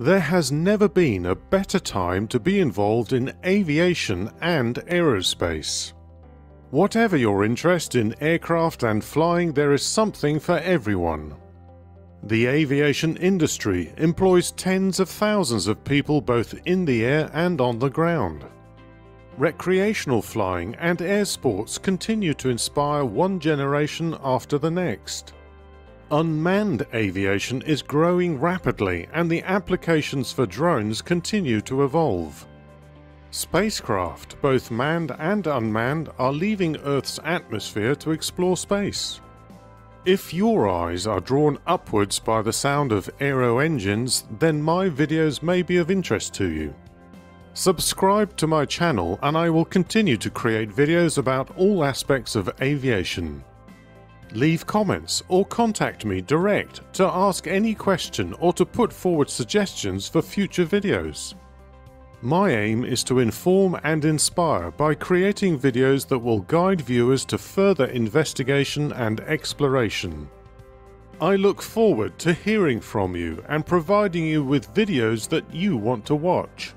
There has never been a better time to be involved in aviation and aerospace. Whatever your interest in aircraft and flying, there is something for everyone. The aviation industry employs tens of thousands of people both in the air and on the ground. Recreational flying and air sports continue to inspire one generation after the next. Unmanned aviation is growing rapidly and the applications for drones continue to evolve. Spacecraft, both manned and unmanned, are leaving Earth's atmosphere to explore space. If your eyes are drawn upwards by the sound of aero engines, then my videos may be of interest to you. Subscribe to my channel and I will continue to create videos about all aspects of aviation. Leave comments or contact me direct to ask any question or to put forward suggestions for future videos. My aim is to inform and inspire by creating videos that will guide viewers to further investigation and exploration. I look forward to hearing from you and providing you with videos that you want to watch.